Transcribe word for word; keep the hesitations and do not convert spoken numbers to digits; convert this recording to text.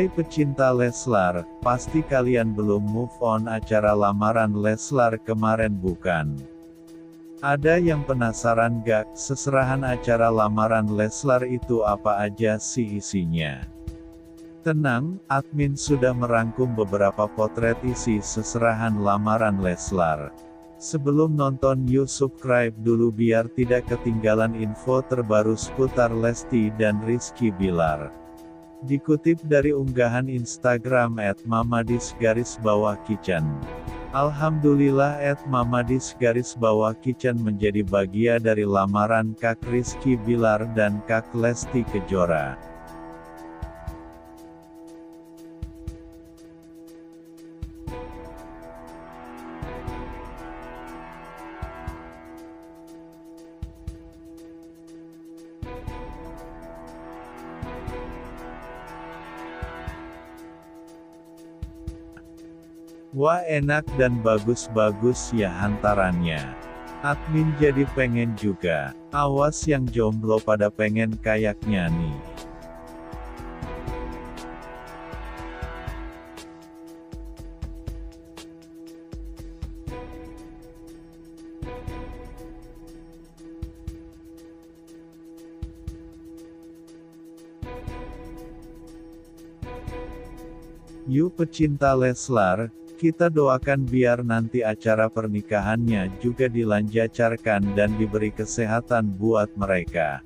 Hai pecinta Leslar, pasti kalian belum move on acara lamaran Leslar kemarin bukan? Ada yang penasaran gak, seserahan acara lamaran Leslar itu apa aja sih isinya? Tenang, admin sudah merangkum beberapa potret isi seserahan lamaran Leslar. Sebelum nonton, yuk subscribe dulu biar tidak ketinggalan info terbaru seputar Lesti dan Rizky Bilar. Dikutip dari unggahan Instagram at mamadis garis bawah kitchen. Alhamdulillah at mamadis garis bawah kitchen menjadi bagian dari lamaran Kak Rizky Bilar dan Kak Lesti Kejora. Wah, enak dan bagus-bagus ya hantarannya. Admin jadi pengen juga. Awas yang jomblo pada pengen kayaknya nih. Yuk pecinta Leslar, kita doakan biar nanti acara pernikahannya juga dilancarkan dan diberi kesehatan buat mereka.